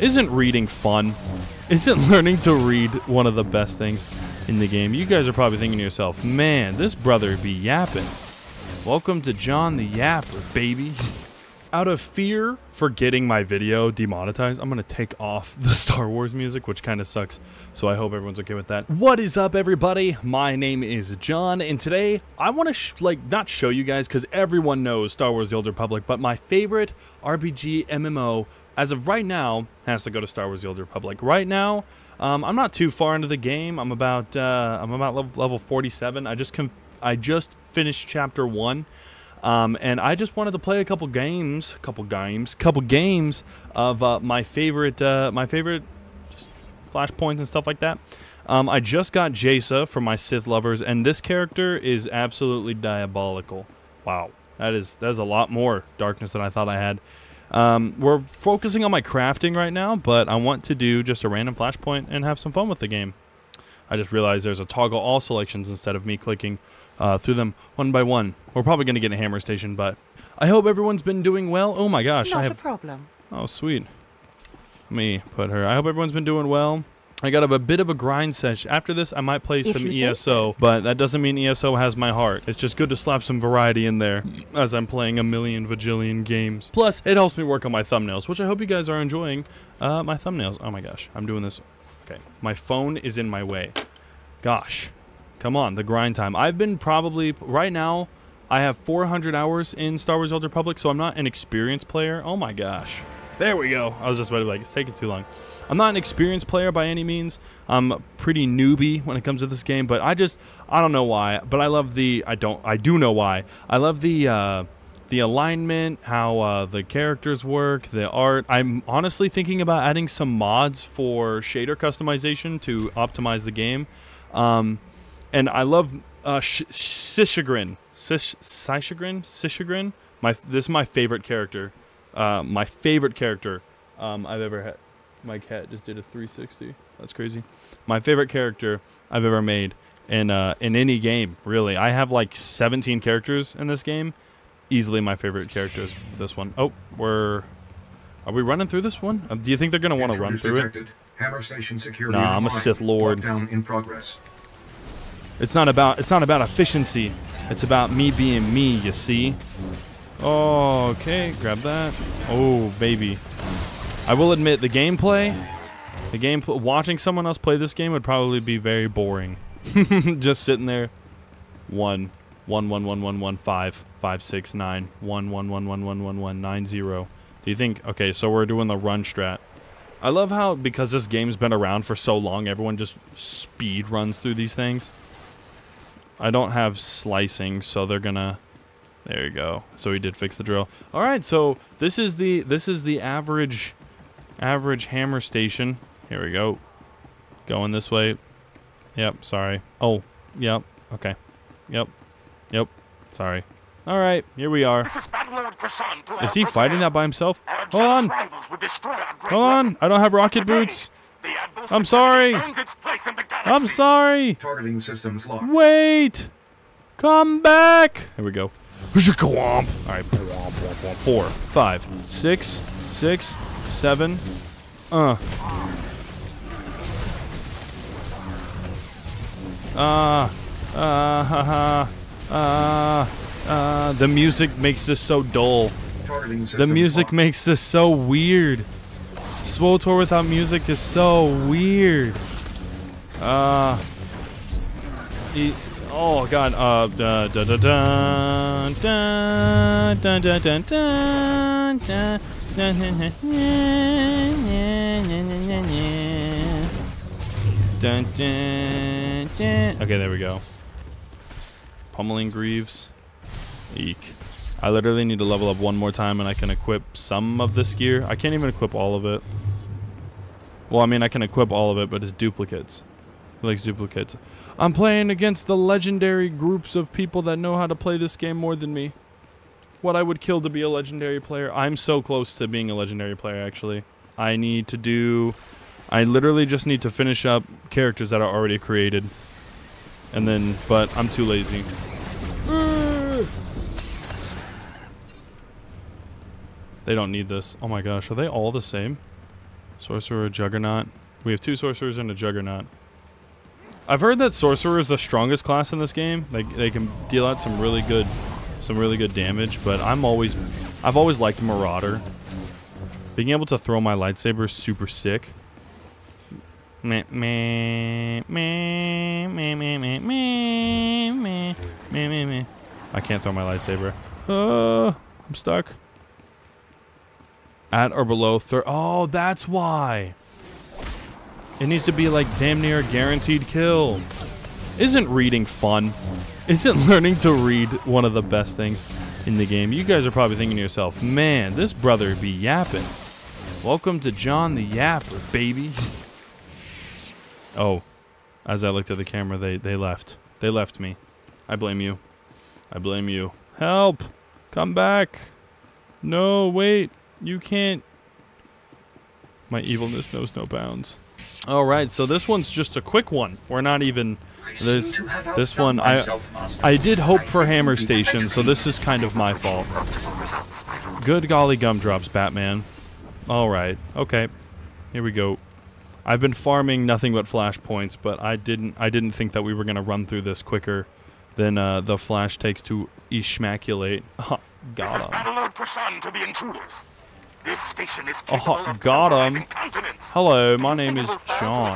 Isn't reading fun? Isn't learning to read one of the best things in the game? You guys are probably thinking to yourself, man, this brother be yapping. Welcome to Jon the Yapper, baby. Out of fear for getting my video demonetized, I'm gonna take off the Star Wars music, which kind of sucks, so I hope everyone's okay with that. What is up, everybody? My name is John, and today I want to not show you guys, because everyone knows Star Wars: The Old Republic, but my favorite RPG MMO as of right now has to go to Star Wars: The Old Republic. Right now, I'm not too far into the game. I'm about level 47. I just finished chapter 1. And I just wanted to play a couple games of my favorite just flashpoints and stuff like that. I just got Jaisa for my Sith lovers, and this character is absolutely diabolical. Wow, that is a lot more darkness than I thought I had. We're focusing on my crafting right now, but I want to do just a random flashpoint and have some fun with the game. I just realized there's a toggle all selections instead of me clicking through them one by one. We're probably going to get a Hammer Station, but I hope everyone's been doing well. Oh my gosh. Not a problem. Oh, sweet. Let me put her. I hope everyone's been doing well. I got a bit of a grind session. After this, I might play some ESO, but that doesn't mean ESO has my heart. It's just good to slap some variety in there as I'm playing a million vajillion games. Plus, it helps me work on my thumbnails, which I hope you guys are enjoying my thumbnails. Oh my gosh. I'm doing this. Okay, my phone is in my way. Gosh, come on, the grind time. I've been probably, right now, I have 400 hours in Star Wars: The Old Republic, so I'm not an experienced player. Oh my gosh. There we go. I was just about to be like, it's taking too long. I'm not an experienced player by any means. I'm pretty newbie when it comes to this game, but I don't know why, but I love the, I do know why. I love the alignment, how the characters work, the art. I'm honestly thinking about adding some mods for shader customization to optimize the game. And I love Sishagrin. Sishagrin? This is my favorite character. I've ever had. My cat just did a 360. That's crazy. My favorite character I've ever made in any game, really. I have like 17 characters in this game. Easily my favorite character is this one. Oh, are we running through this one? Do you think they're gonna want to run through it? Hammer Station security. Nah, I'm a Sith Lord. Lockdown in progress. It's not about efficiency. It's about me being me, you see. Oh, okay, grab that. Oh, baby. I will admit the gameplay, watching someone else play this game would probably be very boring. Just sitting there. 1 1 1 1 1 1 5 5 6 9 1 1 1 1 1 1 1 9 0. Do you think? Okay, so we're doing the run strat. I love how, because this game's been around for so long, everyone just speed runs through these things. I don't have slicing, so they're gonna. There you go. So we did fix the drill. All right. So this is the average Hammer Station. Here we go. Going this way. Yep. Sorry. Oh. Yep. Okay. Yep. Yep. Sorry. All right. Here we are. Is he fighting that by himself? Hold on. Hold on. I don't have rocket boots. I'm sorry. I'm sorry. Targeting systems locked. Wait. Come back. Here we go. All right. 4, 5, 6, 6, 7. The music makes this so dull. The music makes this so weird. SWTOR without music is so weird. Oh god. Okay, there we go. Pummeling Greaves. Eek. I literally need to level up one more time and I can equip some of this gear. I can't even equip all of it. Well, I mean, I can equip all of it, but it's duplicates. He likes duplicates. I'm playing against the legendary groups of people that know how to play this game more than me. What I would kill to be a legendary player. I'm so close to being a legendary player, actually. I literally just need to finish up characters that are already created. And then, but I'm too lazy. They don't need this. Oh my gosh, are they all the same? Sorcerer, Juggernaut. We have two Sorcerers and a Juggernaut. I've heard that Sorcerer is the strongest class in this game. They can deal out some really good damage, but I've always liked Marauder. Being able to throw my lightsaber is super sick. I can't throw my lightsaber. I'm stuck. At or below 30. Oh, that's why. It needs to be like damn near guaranteed kill. Isn't reading fun? Isn't learning to read one of the best things in the game? You guys are probably thinking to yourself, man, this brother be yapping. Welcome to Jon the Yapper, baby. Oh, as I looked at the camera, they left. They left me. I blame you. I blame you. Help! Come back! No, wait. You can't. My evilness knows no bounds. All right, so this one's just a quick one. We're not even... This one, I did hope for Hammer Station, so this is kind of my fault. Good golly gumdrops, Batman. All right. Okay. Here we go. I've been farming nothing but flash points, but I didn't think that we were going to run through this quicker than the flash takes to eschmaculate. Oh, God. This is Battlelord Prashan to the intruders. This station is capable of colonizing continents. Hello, my name is John.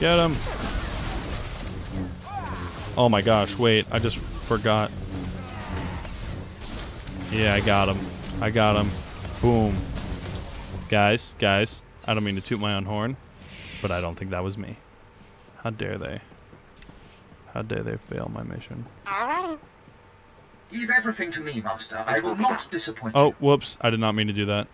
Get him. Oh my gosh, wait, I just forgot. Yeah, I got him. I got him. Boom. Guys, I don't mean to toot my own horn, but I don't think that was me. How dare they? How dare they fail my mission? Alrighty. Leave everything to me, Master. I will not disappoint you. Oh, whoops. I did not mean to do that.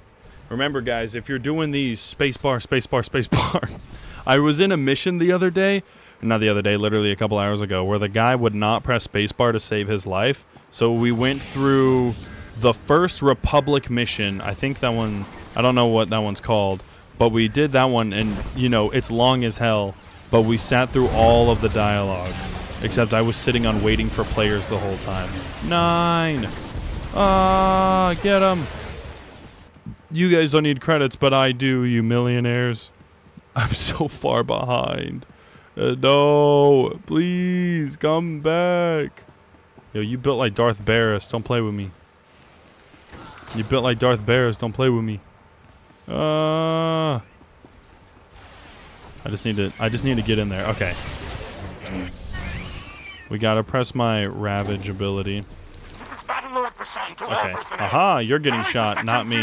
Remember, guys, if you're doing these, spacebar, spacebar, spacebar. I was in a mission the other day, not the other day, literally a couple hours ago, where the guy would not press spacebar to save his life. So we went through the first Republic mission. I think that one, I don't know what that one's called, but we did that one, and, you know, it's long as hell, but we sat through all of the dialogue. Except I was sitting on waiting for players the whole time. 9. Get 'em. You guys don't need credits, but I do, you millionaires. I'm so far behind. No, please come back. Yo, you built like Darth Barris. Don't play with me. You built like Darth Barris. Don't play with me. I just need to get in there. Okay. We gotta press my Ravage ability. This is Battlelord Prashan to all prisoners. Aha, you're getting shot, not me.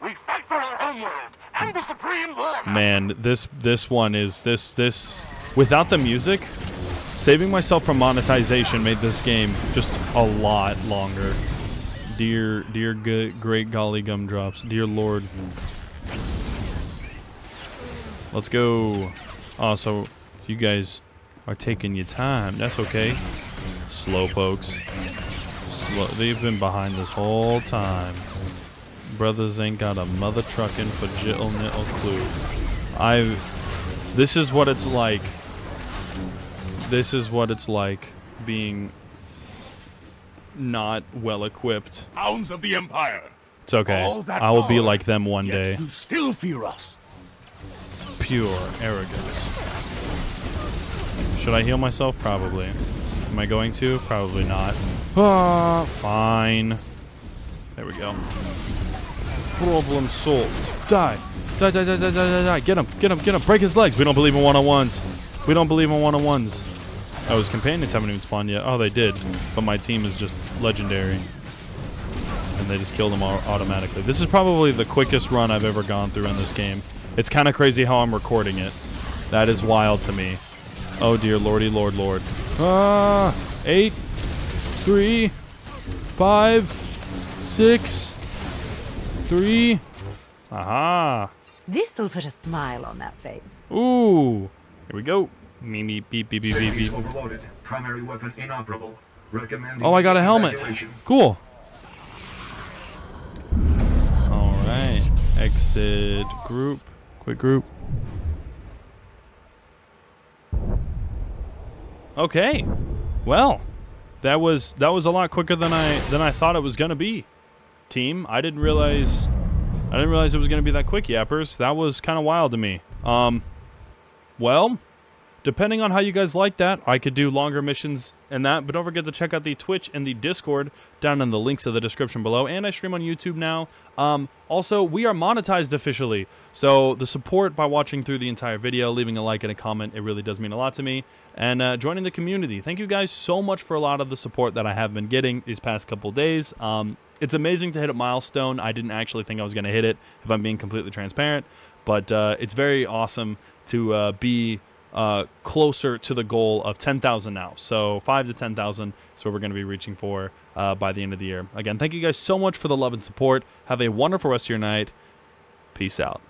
We fight for our homeworld and the Supreme Lord. Man, this one is this without the music, saving myself from monetization made this game just a lot longer. Dear great golly gumdrops, dear Lord. Let's go. Oh, so you guys are taking your time. That's okay. Slow pokes. They've been behind this whole time. Brothers ain't got a mother truckin' for jittle nittle clue. This is what it's like. This is what it's like being not well equipped. Hounds of the Empire. It's okay. I will be like them one day. You still fear us. Pure arrogance. Should I heal myself? Probably. Am I going to? Probably not. Ah, fine. There we go. Problem solved. Die. Die, die, die, die, die, die. Get him, get him, get him. Break his legs. We don't believe in one-on-ones. We don't believe in one-on-ones. Oh, his companions haven't even spawned yet. Oh, they did. But my team is just legendary. And they just killed them all automatically. This is probably the quickest run I've ever gone through in this game. It's kind of crazy how I'm recording it. That is wild to me. Oh dear lordy lord lord. 8, 3, 5, 6, 3. Aha. This'll put a smile on that face. Ooh. Here we go. Me beep beep beep beep beep beep. Primary weapon inoperable. Recommending. Oh, I got a helmet. Cool. Alright. Exit group. Quick group. Okay, well, That was a lot quicker than I thought it was gonna be. Team, I didn't realize it was gonna be that quick, Yappers. That was kind of wild to me. Well, depending on how you guys like that, I could do longer missions and that, but don't forget to check out the Twitch and the Discord down in the links of the description below, and I stream on YouTube now. Also, we are monetized officially, so the support by watching through the entire video, leaving a like and a comment, it really does mean a lot to me, and joining the community. Thank you guys so much for a lot of the support that I have been getting these past couple days. It's amazing to hit a milestone. I didn't actually think I was going to hit it, if I'm being completely transparent, but it's very awesome to be... closer to the goal of 10,000 now. So 5,000 to 10,000 is what we're going to be reaching for by the end of the year. Again, thank you guys so much for the love and support. Have a wonderful rest of your night. Peace out.